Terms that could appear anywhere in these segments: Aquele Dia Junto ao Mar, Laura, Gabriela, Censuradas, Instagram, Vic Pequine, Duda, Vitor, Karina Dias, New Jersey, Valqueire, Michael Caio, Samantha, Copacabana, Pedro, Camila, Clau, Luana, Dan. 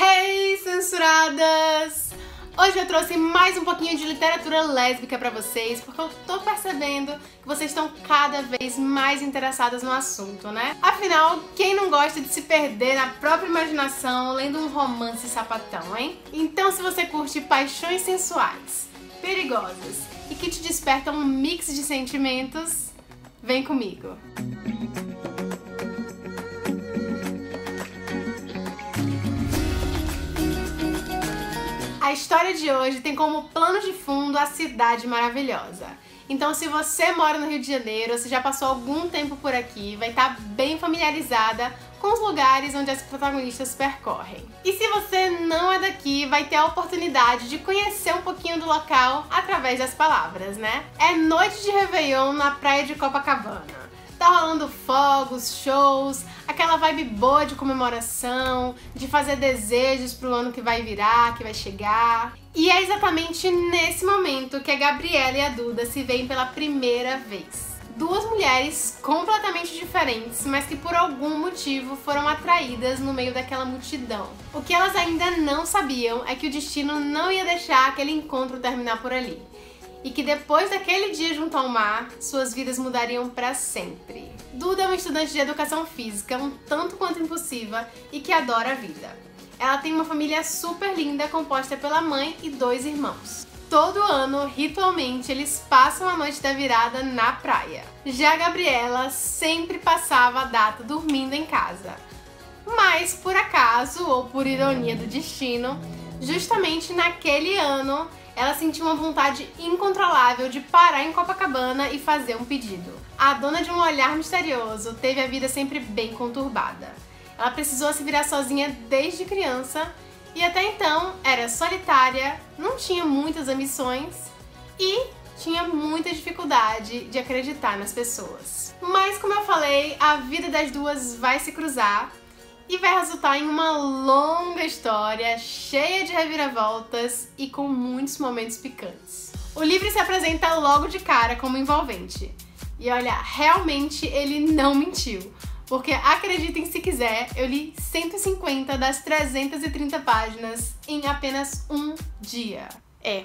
Hey, censuradas! Hoje eu trouxe mais um pouquinho de literatura lésbica pra vocês, porque eu tô percebendo que vocês estão cada vez mais interessadas no assunto, né? Afinal, quem não gosta de se perder na própria imaginação lendo um romance sapatão, hein? Então, se você curte paixões sensuais, perigosas e que te despertam um mix de sentimentos, vem comigo! A história de hoje tem como plano de fundo a cidade maravilhosa. Então, se você mora no Rio de Janeiro, se já passou algum tempo por aqui, vai estar bem familiarizada com os lugares onde as protagonistas percorrem. E se você não é daqui, vai ter a oportunidade de conhecer um pouquinho do local através das palavras, né? É noite de Réveillon na praia de Copacabana. Tá rolando fogos, shows, aquela vibe boa de comemoração, de fazer desejos pro ano que vai virar, que vai chegar. E é exatamente nesse momento que a Gabriela e a Duda se veem pela primeira vez. Duas mulheres completamente diferentes, mas que por algum motivo foram atraídas no meio daquela multidão. O que elas ainda não sabiam é que o destino não ia deixar aquele encontro terminar por ali. E que depois daquele dia junto ao mar, suas vidas mudariam pra sempre. Duda é uma estudante de educação física, um tanto quanto impulsiva, e que adora a vida. Ela tem uma família super linda, composta pela mãe e dois irmãos. Todo ano, ritualmente, eles passam a noite da virada na praia. Já a Gabriela sempre passava a data dormindo em casa. Mas, por acaso, ou por ironia do destino, justamente naquele ano, ela sentiu uma vontade incontrolável de parar em Copacabana e fazer um pedido. A dona de um olhar misterioso teve a vida sempre bem conturbada. Ela precisou se virar sozinha desde criança e até então era solitária, não tinha muitas ambições e tinha muita dificuldade de acreditar nas pessoas. Mas como eu falei, a vida das duas vai se cruzar e vai resultar em uma longa história, cheia de reviravoltas e com muitos momentos picantes. O livro se apresenta logo de cara como envolvente. E olha, realmente ele não mentiu, porque acreditem se quiser, eu li 150 das 330 páginas em apenas um dia. É,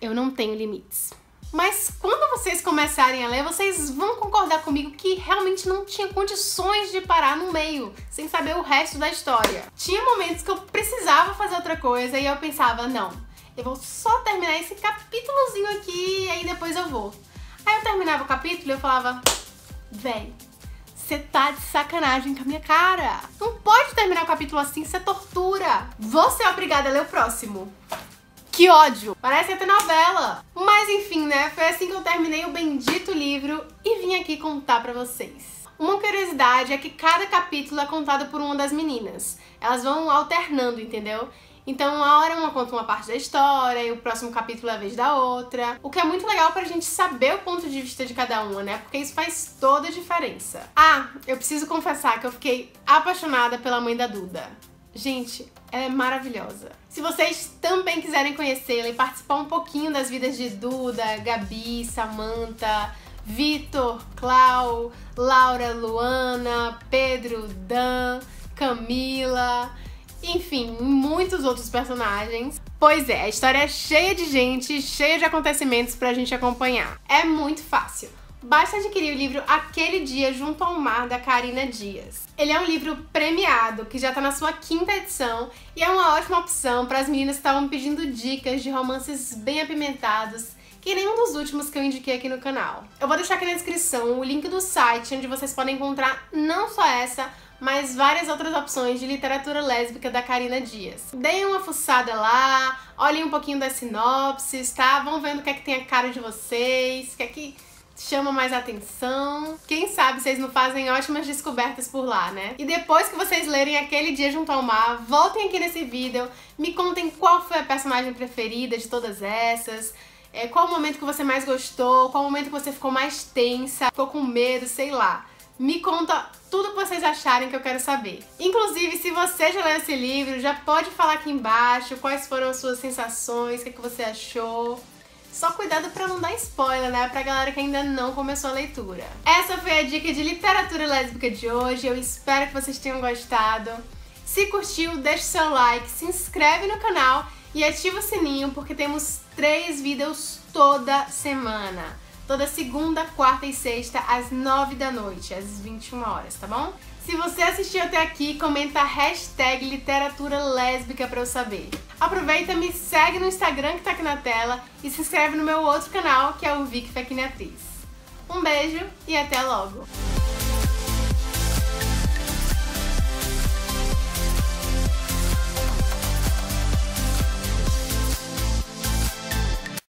eu não tenho limites. Mas quando vocês começarem a ler, vocês vão concordar comigo que realmente não tinha condições de parar no meio, sem saber o resto da história. Tinha momentos que eu precisava fazer outra coisa e eu pensava, não, eu vou só terminar esse capítulozinho aqui e aí depois eu vou. Aí eu terminava o capítulo e eu falava, véi, você tá de sacanagem com a minha cara. Não pode terminar o capítulo assim, isso é tortura. Vou ser obrigada a ler o próximo. Que ódio! Parece até novela! Mas enfim, né? Foi assim que eu terminei o bendito livro e vim aqui contar pra vocês. Uma curiosidade é que cada capítulo é contado por uma das meninas. Elas vão alternando, entendeu? Então uma hora uma conta uma parte da história e o próximo capítulo é a vez da outra. O que é muito legal pra gente saber o ponto de vista de cada uma, né? Porque isso faz toda a diferença. Ah, eu preciso confessar que eu fiquei apaixonada pela mãe da Duda. Gente, ela é maravilhosa. Se vocês também quiserem conhecê-la e participar um pouquinho das vidas de Duda, Gabi, Samantha, Vitor, Clau, Laura, Luana, Pedro, Dan, Camila, enfim, muitos outros personagens. Pois é, a história é cheia de gente, cheia de acontecimentos pra gente acompanhar. É muito fácil. Basta adquirir o livro Aquele Dia Junto ao Mar, da Karina Dias. Ele é um livro premiado, que já tá na sua 5ª edição, e é uma ótima opção para as meninas que estavam pedindo dicas de romances bem apimentados, que nem um dos últimos que eu indiquei aqui no canal. Eu vou deixar aqui na descrição o link do site, onde vocês podem encontrar não só essa, mas várias outras opções de literatura lésbica da Karina Dias. Deem uma fuçada lá, olhem um pouquinho das sinopses, tá? Vão vendo o que é que tem a cara de vocês, o que é que chama mais atenção. Quem sabe vocês não fazem ótimas descobertas por lá, né? E depois que vocês lerem Aquele Dia Junto ao Mar, voltem aqui nesse vídeo, me contem qual foi a personagem preferida de todas essas, qual o momento que você mais gostou, qual o momento que você ficou mais tensa, ficou com medo, sei lá. Me conta tudo que vocês acharem que eu quero saber. Inclusive, se você já leu esse livro, já pode falar aqui embaixo quais foram as suas sensações, o que você achou. Só cuidado pra não dar spoiler, né? Pra galera que ainda não começou a leitura. Essa foi a dica de literatura lésbica de hoje. Eu espero que vocês tenham gostado. Se curtiu, deixa o seu like, se inscreve no canal e ativa o sininho porque temos 3 vídeos toda semana. Toda segunda, quarta e sexta, às 9 da noite, às 21 horas, tá bom? Se você assistiu até aqui, comenta a hashtag literatura lésbica pra eu saber. Aproveita, me segue no Instagram que tá aqui na tela e se inscreve no meu outro canal, que é o Vic Pequine. Um beijo e até logo!